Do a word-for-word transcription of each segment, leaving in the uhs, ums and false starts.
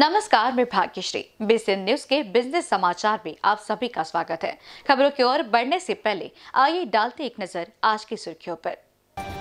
नमस्कार, मैं Bhagyashree. B C news के बिजनेस समाचार में आप सभी का स्वागत है। खबरों की ओर बढ़ने से पहले आइए डालते एक नजर आज की सुर्खियों पर।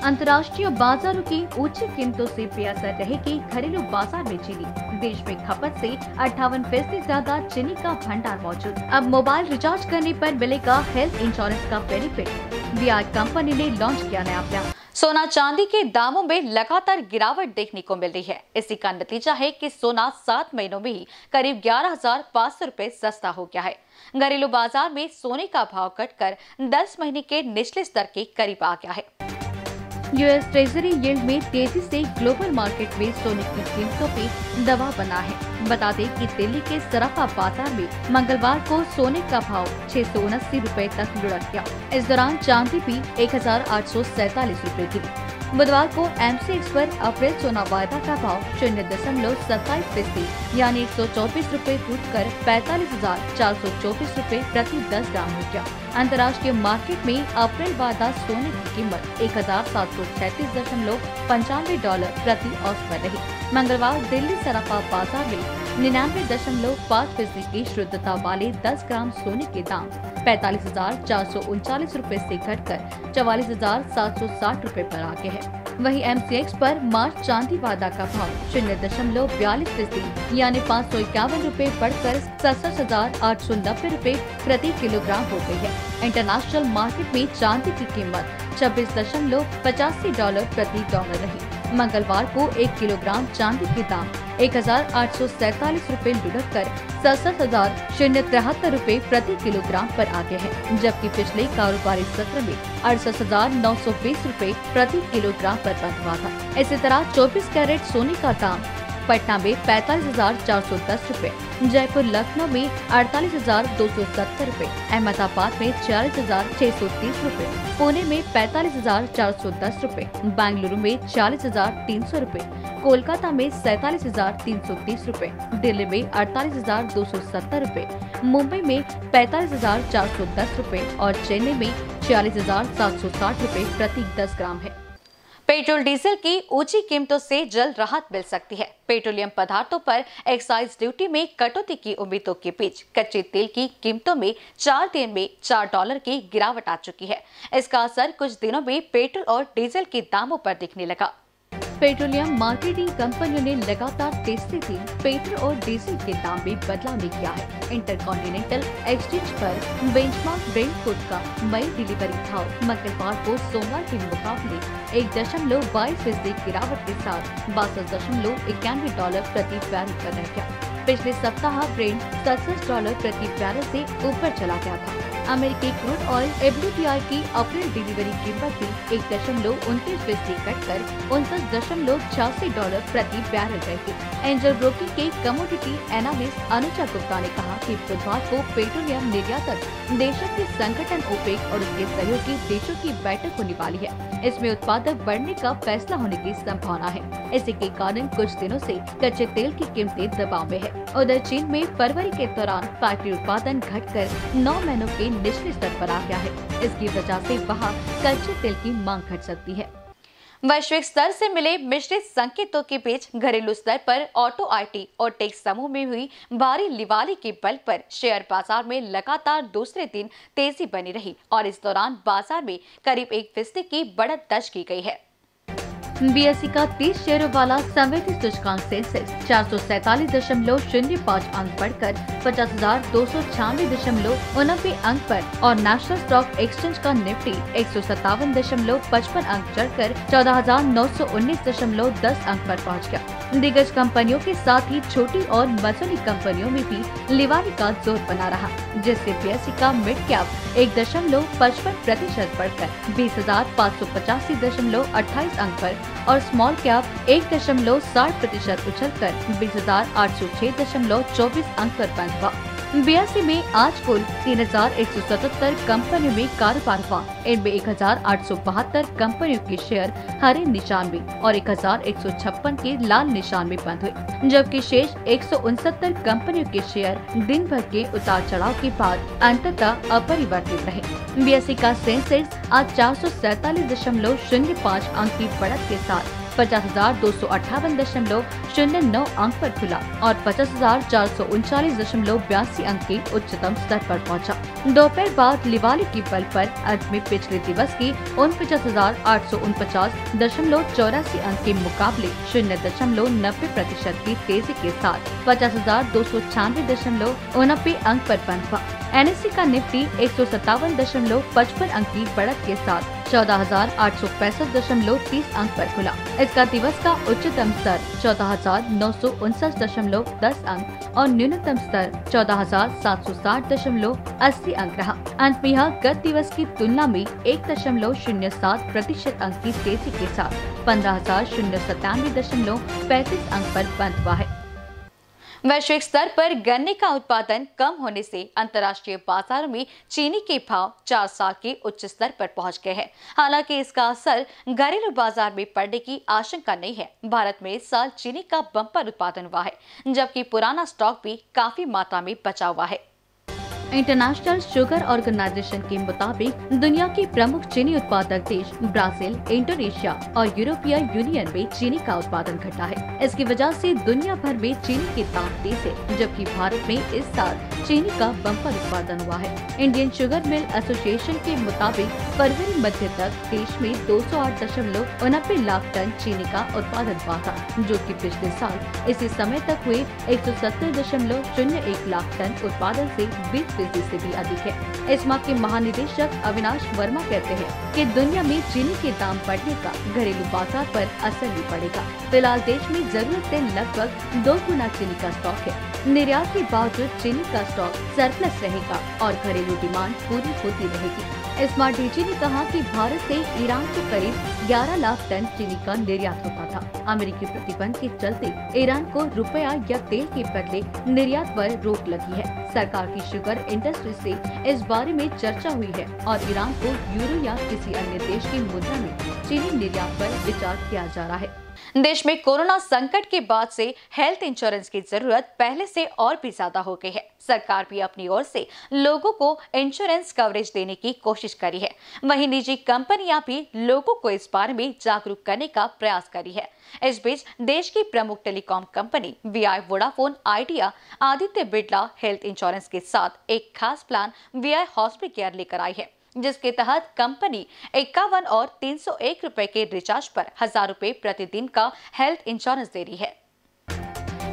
अंतर्राष्ट्रीय बाजारों की उच्च कीमतों से प्यासा रहेगी घरेलू बाजार में चीनी। देश में खपत से अट्ठावन फीसदी ज्यादा चीनी का भंडार मौजूद। अब मोबाइल रिचार्ज करने पर मिलेगा हेल्थ इंश्योरेंस का बेनिफिट। वीआई कंपनी ने लॉन्च किया नया प्लान। सोना चांदी के दामों में लगातार गिरावट देखने को मिल रही है। इसी का नतीजा है कि सोना सात महीनों में ही करीब ग्यारह हजार पाँच सौ रूपए सस्ता हो गया है। घरेलू बाजार में सोने का भाव घटकर दस महीने के निचले स्तर के करीब आ गया है। यूएस ट्रेजरी यील्ड में तेजी से ग्लोबल मार्केट में सोने की कीमतों पर दबाव बना है। बता दें कि दिल्ली के सराफा बाजार में मंगलवार को सोने का भाव छह सौ उनासी रूपए तक लुढ़क गया। इस दौरान चांदी भी एक हजार आठ सौ सैतालीस रूपए गिरी। बुधवार को एमसीएक्स पर अप्रैल सोना वायदा का भाव शून्य दशमलव सत्ताईस फीसदी यानी एक सौ चौबीस रूपए टूट कर पैतालीस हजार चार सौ चौबीस रूपए प्रति दस ग्राम हो गया। अंतर्राष्ट्रीय मार्केट में अप्रैल वायदा सोने की कीमत एक हजार सात सौ सैंतीस दशमलव पंचानवे डॉलर प्रति औंस पर रही। मंगलवार दिल्ली सराफा बाजार में निन्यानवे दशमलव पाँच फीसदी की शुद्धता वाले दस ग्राम सोने के दाम पैतालीस हजार चार सौ उनचालीस रूपए से घटकर चवालीस हजार सात सौ साठ रूपए पर आ गए हैं। वहीं एमसीएक्स पर मार्च चांदी वादा का भाव शून्य दशमलव बयालीस फीसदी यानी पाँच सौ इक्यावन रूपए बढ़कर सड़सठ हजार आठ सौ नब्बे रूपए प्रति किलोग्राम हो गई है। इंटरनेशनल मार्केट में चांदी की कीमत छब्बीस दशमलव पचासी डॉलर प्रति डॉलर रही। मंगलवार को एक किलोग्राम चांदी के दाम एक हजार आठ सौ सैतालीस रूपए लुढ़क कर सड़सठ हजार शून्य तिहत्तर रूपए प्रति किलोग्राम पर आ गए हैं, जबकि पिछले कारोबारी सत्र में अड़सठ हजार नौ सौ बीस रूपए प्रति किलोग्राम पर बंद हुआ था। इसी तरह चौबीस कैरेट सोने का दाम पटना में पैंतालीस हजार चार सौ दस रूपए, जयपुर लखनऊ में अड़तालीस हजार दो सौ सत्तर रूपए, अहमदाबाद में चालीस हजार छह सौ तीस रूपए, पुणे में पैंतालीस हजार चार सौ दस रूपए, बेंगलुरु में चालीस हजार तीन सौ रूपए, कोलकाता में सैतालीस हजार तीन सौ तीस रूपए, दिल्ली में अड़तालीस हजार दो सौ सत्तर रूपए, मुंबई में पैंतालीस हजार चार सौ दस रूपए और चेन्नई में छियालीस हजार सात सौ साठ रूपए प्रति दस ग्राम है। पेट्रोल डीजल की ऊंची कीमतों से जल्द राहत मिल सकती है। पेट्रोलियम पदार्थों पर एक्साइज ड्यूटी में कटौती की उम्मीदों के बीच कच्चे तेल की कीमतों में चार दिन में चार डॉलर की गिरावट आ चुकी है। इसका असर कुछ दिनों में पेट्रोल और डीजल के दामों पर दिखने लगा। पेट्रोलियम मार्केटिंग कंपनियों ने लगातार तीसरे दिन पेट्रोल और डीजल के दाम में बदलाव किया है। इंटरकॉन्टिनेंटल एक्सचेंज पर बेंचमार्क ब्रेंट क्रूड का मई डिलीवरी भाव मंगलवार को सोमवार के मुकाबले एक दशमलव बाईस फीसदी गिरावट के साथ बासठ दशमलव इक्यानवे डॉलर प्रति बैरल पर रह गया। पिछले सप्ताह ब्रेंट सड़सठ डॉलर प्रति बैरल से ऊपर चला गया था। अमेरिकी क्रूड ऑयल एब्ल्यूटीआई की अप्रैल डिलीवरी कीमत भी एक दशमलव उनतीस फीसदी घटकर उनसठ दशमलव छियासी डॉलर प्रति बैरल रही। एंजल ब्रोकिंग के कमोडिटी एनालिस्ट अनुजा गुप्ता ने कहा कि बुधवार को पेट्रोलियम निर्यातक देशों के संगठन ओपेक और उसके सहयोगी देशों की बैठक होने वाली है। इसमें उत्पादक बढ़ने का फैसला होने की संभावना है। इसी के कारण कुछ दिनों से कच्चे तेल की कीमतें दबाव में है। उधर चीन में फरवरी के दौरान फैक्ट्री उत्पादन घटकर नौ महीनों के निचले स्तर पर आ गया है। इसकी वजह से वहाँ कच्चे तेल की मांग घट सकती है। वैश्विक स्तर से मिले मिश्रित संकेतों के बीच घरेलू स्तर पर ऑटो, आईटी और टेक समूह में हुई भारी लिवाली के बल पर शेयर बाजार में लगातार दूसरे दिन तेजी बनी रही और इस दौरान बाजार में करीब एक फीसदी की बढ़त दर्ज की गई है। बीएसई का तीस शेयरों वाला संवेदी सूचकांक सेंसेक्स चार सौ सैतालीस दशमलव शून्य पाँच अंक बढ़कर पचास हजार दो सौ छियानवे दशमलव उनबे अंक पर और नेशनल स्टॉक एक्सचेंज का निफ्टी एक सौ सत्तावन दशमलव पचपन अंक चढ़कर चौदह हजार नौ सौ उन्नीस दशमलव दस अंक पर पहुंच गया। दिग्गज कंपनियों के साथ ही छोटी और मझोली कंपनियों में भी लिवाली का जोर बना रहा, जिससे बीएसई का मिड कैप एक दशमलव पचपन प्रतिशत बढ़कर बीस हजार पाँच सौ पचासी दशमलव अट्ठाईस अंक पर और स्मॉल कैप एक दशमलव साठ प्रतिशत उछल कर बीस हजार आठ सौ छह दशमलव चौबीस अंक पर बंद हुआ। बीएसई में आज कुल तीन हजार एक सौ सतहत्तर कंपनियों में कारोबार हुआ। इनमें एक हजार आठ सौ बहत्तर कंपनियों के शेयर हरे निशान में और एक हजार एक सौ छप्पन के लाल निशान में बंद हुए, जबकि शेष एक सौ उनसत्तर कंपनियों के शेयर दिन भर के उतार चढ़ाव के बाद अंततः अपरिवर्तित रहे। बीएसई का सेंसेक्स आज चार सौ सैतालीस दशमलव शून्य पाँच अंक की बढ़त के साथ पचास हजार दो सौ अट्ठावन दशमलव शून्य नौ अंक पर खुला और पचास हजार चार सौ उनचालीस दशमलव बयासी अंक के उच्चतम स्तर पर पहुंचा। दोपहर बाद लिवाली की पल पर अजमेर पिछले दिवस की उनपचास हजार आठ सौ उनपचास दशमलव चौरासी अंक के मुकाबले शून्य दशमलव नब्बे प्रतिशत की तेजी के साथ पचास हजार दो सौ छियानवे दशमलव उनबे अंक पर बंद हुआ। एन एस सी का निफ्टी एक सौ सत्तावन दशमलव पचपन अंक की बढ़त के साथ चौदह हजार आठ सौ पैंसठ दशमलव तीस अंक पर खुला। इसका दिवस का उच्चतम स्तर चौदह हजार नौ सौ उनसठ दशमलव दस अंक और न्यूनतम स्तर चौदह हजार सात सौ साठ दशमलव अस्सी अंक रहा। अंत में यह गत दिवस की तुलना में एक दशमलव शून्य सात प्रतिशत अंक की तेजी के साथ पंद्रह हजार शून्य सत्तानवे दशमलव पैंतीस अंक पर बंद हुआ है। वैश्विक स्तर पर गन्ने का उत्पादन कम होने से अंतर्राष्ट्रीय बाजारों में चीनी के भाव चार साल के उच्च स्तर पर पहुंच गए हैं। हालांकि इसका असर घरेलू बाजार में पड़ने की आशंका नहीं है। भारत में इस साल चीनी का बंपर उत्पादन हुआ है, जबकि पुराना स्टॉक भी काफी मात्रा में बचा हुआ है। इंटरनेशनल शुगर ऑर्गेनाइजेशन के मुताबिक दुनिया के प्रमुख चीनी उत्पादक देश ब्राजील, इंडोनेशिया और यूरोपीय यूनियन में चीनी का उत्पादन घटा है। इसकी वजह से दुनिया भर में चीनी की ताकत तेज है, जबकि भारत में इस साल चीनी का बंपर उत्पादन हुआ है। इंडियन शुगर मिल एसोसिएशन के मुताबिक फरवरी मध्य तक देश में दो सौ आठ दशमलव उनबे लाख टन चीनी का उत्पादन हुआ था, जो कि पिछले साल इसी समय तक हुए एक सौ सत्तर दशमलव शून्य एक लाख टन उत्पादन से बीस से भी अधिक है। इसमा के महानिदेशक अविनाश वर्मा कहते हैं कि दुनिया में चीनी के दाम बढ़ने का घरेलू बाजार पर असर भी पड़ेगा। फिलहाल देश में जरूरत से लगभग दो गुना चीनी का स्टॉक है। निर्यात के बावजूद चीनी का स्टॉक सरप्लस रहेगा और घरेलू डिमांड पूरी होती रहेगी। इसमा डीजी ने कहा कि भारत से ईरान के करीब ग्यारह लाख टन चीनी का निर्यात होता था। अमेरिकी प्रतिबंध के चलते ईरान को रुपया या तेल के बदले निर्यात पर रोक लगी है। सरकार की शुगर इंडस्ट्री से इस बारे में चर्चा हुई है और ईरान को यूरो या किसी अन्य देश की मुद्रा में चीनी निर्यात पर विचार किया जा रहा है। देश में कोरोना संकट के बाद से हेल्थ इंश्योरेंस की जरूरत पहले से और भी ज्यादा हो गई है। सरकार भी अपनी ओर से लोगों को इंश्योरेंस कवरेज देने की कोशिश करी है। वहीं निजी कंपनियां भी लोगों को इस बारे में जागरूक करने का प्रयास करी है। इस बीच देश की प्रमुख telecom company Vi, Vodafone Idea, Aditya Birla health insurance के साथ एक खास प्लान वीआई हॉस्पिटल केयर लेकर आई है, जिसके तहत कंपनी इक्यावन और तीन सौ एक रुपए के रिचार्ज पर हजार रुपए प्रतिदिन का हेल्थ इंश्योरेंस दे रही है।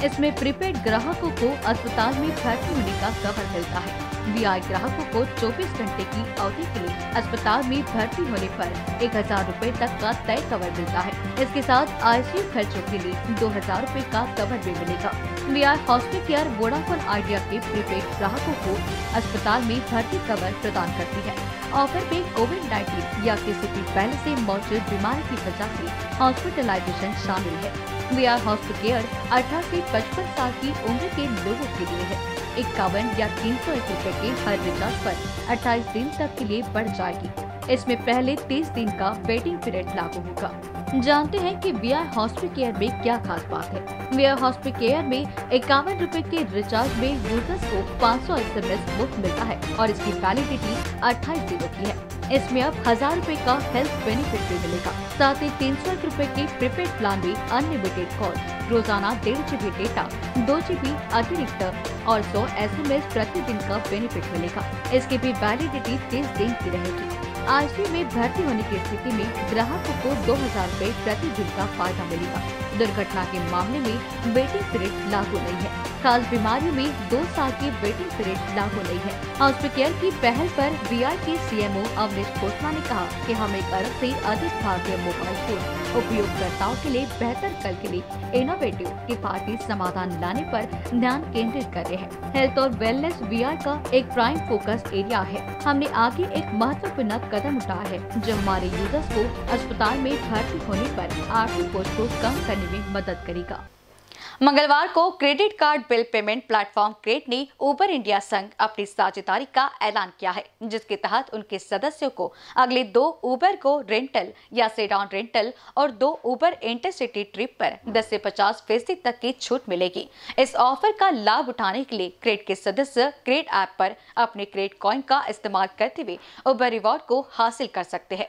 इसमें प्रीपेड ग्राहकों को अस्पताल में भर्ती होने का कवर मिलता है। वीआई ग्राहकों को चौबीस घंटे की अवधि के लिए अस्पताल में भर्ती होने पर एक हजार रूपए तक का तय कवर मिलता है। इसके साथ आईसीयू खर्चों के लिए दो हजार रूपए का कवर भी मिलेगा। Vi hospital care Vodafone Idea के प्रीपेड ग्राहकों को अस्पताल में भर्ती कवर प्रदान करती है। ऑफर में कोविड नाइन्टीन या किसी भी पहले से मौजूद बीमारी की वजह से हॉस्पिटलाइजेशन शामिल है। वीआई हॉस्पिटल केयर अठारह से पचपन साल की उम्र के लोगों के लिए है। इक्यावन या तीन सौ एक रुपए के हर रिचार्ज पर अट्ठाईस दिन तक के लिए बढ़ जाएगी। इसमें पहले तीस दिन का वेटिंग पीरियड लागू होगा। जानते हैं कि वीआई हॉस्पिटल केयर में क्या खास बात है। वीआई हॉस्पिटल केयर में इक्यावन रुपए के रिचार्ज में यूजर्स को पाँच सौ एस एम एस मुफ्त मिलता है और इसकी वैलिडिटी अट्ठाईस दिनों की है। इसमें अब हजार रूपए का हेल्थ बेनिफिट भी मिलेगा। साथ ही तीन सौ रूपए के प्रीपेड प्लान में अनलिमिटेड कॉल, रोजाना डेढ़ जीबी डेटा, दो जीबी अतिरिक्त और सौ एस एम एस प्रतिदिन का बेनिफिट मिलेगा। इसकी भी वैलिडिटी तीस दिन की रहेगी। आईसीयू में भर्ती होने की स्थिति में ग्राहकों को दो हजार रूपए प्रतिदिन का फायदा मिलेगा। दुर्घटना के मामले में वेटिंग पीरियड लागू नहीं है। खास बीमारियों में दो साल की वेटिंग पीरियड लागू नहीं है। हॉस्पिटल केयर की पहल पर वीआई के सीएमओ अविनाश वर्मा ने कहा कि हम एक अरब से अधिक भारतीय मोबाइल फोन उपयोगकर्ताओं के लिए बेहतर कल के लिए इनोवेटिव किफायती समाधान लाने पर ध्यान केंद्रित कर रहे हैं। हेल्थ और वेलनेस वीआई का एक प्राइम फोकस एरिया है। हमने आगे एक महत्वपूर्ण कदम उठाया है जो हमारे यूजर्स को अस्पताल में भर्ती होने पर आर्थिक बोझ को कम करने में मदद करेगा। मंगलवार को credit card bill payment platform crate ने उबर इंडिया संग अपनी साझेदारी का ऐलान किया है, जिसके तहत उनके सदस्यों को अगले दो उबर को रेंटल या सेडान रेंटल और दो उबर इंटरसिटी ट्रिप पर दस से पचास फीसदी तक की छूट मिलेगी। इस ऑफर का लाभ उठाने के लिए क्रेड के सदस्य क्रेड ऐप पर अपने क्रेड कॉइन का इस्तेमाल करते हुए उबर रिवॉर्ड को हासिल कर सकते हैं।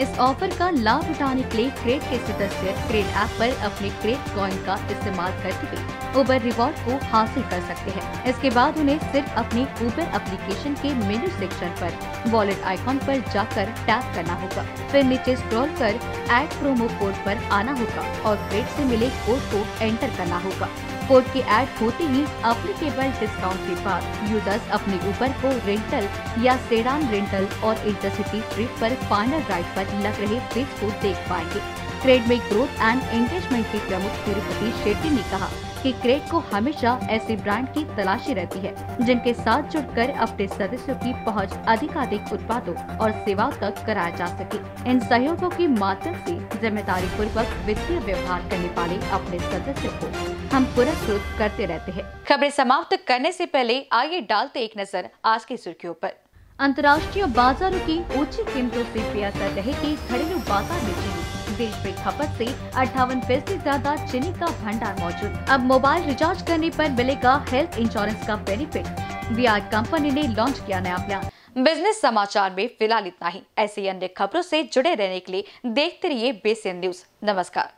इस ऑफर का लाभ उठाने के लिए क्रेड के सदस्य क्रेड ऐप पर अपने क्रेड कॉइन का इस्तेमाल करते हुए उबर रिवॉर्ड को हासिल कर सकते हैं। इसके बाद उन्हें सिर्फ अपनी उबर एप्लीकेशन के मेनू सेक्शन पर वॉलेट आइकॉन पर जाकर टैप करना होगा, फिर नीचे स्क्रॉल कर ऐड प्रोमो कोड पर आना होगा और क्रेड से मिले कोड को एंटर करना होगा। कोड के ऐड होते ही एप्लीकेबल डिस्काउंट के बाद यूजर्स अपने ऊपर को रेंटल या सेडान रेंटल और इंटरसिटी ट्रिप पर फाइनल राइड पर लग रहे फ्रिज को देख पाएंगे। क्रेड में ग्रोथ एंड एंगेजमेंट के प्रमुख तिरुपति शेट्टी ने कहा कि क्रेड को हमेशा ऐसे ब्रांड की तलाशी रहती है जिनके साथ जुड़कर अपने सदस्यों की पहुंच अधिकाधिक उत्पादों और सेवाओं तक कराया जा सके। इन सहयोगों के माध्यम से जिम्मेदारी पूर्वक वित्तीय व्यवहार करने वाले अपने सदस्यों को हम पुरस्कृत करते रहते हैं। खबरें समाप्त करने से पहले आइए डालते एक नजर आज की सुर्खियों पर। अंतर्राष्ट्रीय बाजारों की ऊंची कीमतों से बेहतर रहेगी घरेलू बाजार में चीनी। देश में खपत से अट्ठावन फीसदी ज्यादा चीनी का भंडार मौजूद। अब मोबाइल रिचार्ज करने पर मिलेगा हेल्थ इंश्योरेंस का बेनिफिट। वीआई कंपनी ने लॉन्च किया नया प्लान। बिजनेस समाचार में फिलहाल इतना ही। ऐसी अन्य खबरों से जुड़े रहने के लिए देखते रहिए बी सी न्यूज। नमस्कार।